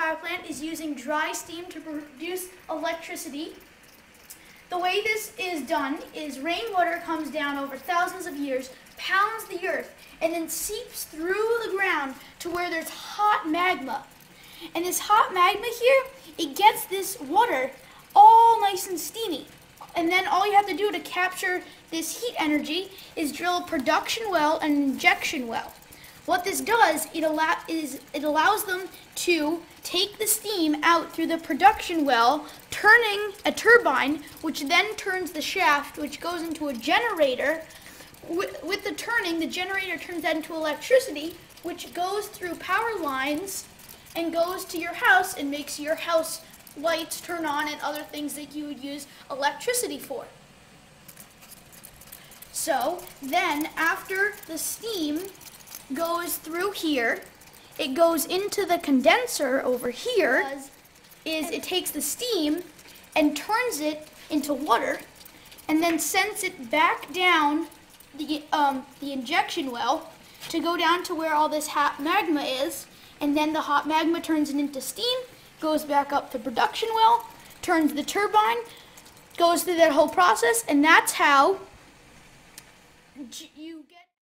power plant is using dry steam to produce electricity. The way this is done is rainwater comes down over thousands of years, pounds the earth, and then seeps through the ground to where there's hot magma. And this hot magma here, it gets this water all nice and steamy. And then all you have to do to capture this heat energy is drill a production well and an injection well. What this does, it allows them to take the steam out through the production well, turning a turbine, which then turns the shaft, which goes into a generator. With the turning, the generator turns that into electricity, which goes through power lines and goes to your house and makes your house lights turn on and other things that you would use electricity for. So then after the steam goes through here, it goes into the condenser over here, is it takes the steam and turns it into water and then sends it back down the injection well to go down to where all this hot magma is, and then the hot magma turns it into steam, goes back up the production well, turns the turbine, goes through that whole process, and that's how you